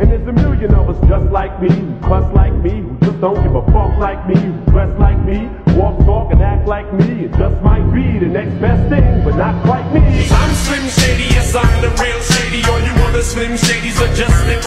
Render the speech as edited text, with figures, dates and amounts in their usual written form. And there's a million of us just like me, who cuss like me, who just don't give a fuck like me, who dress like me, walk, talk, and act like me. It just might be the next best thing, but not quite me. I'm Slim Shady, yes, I'm the real Shady. All you other Slim Shadys are just Slim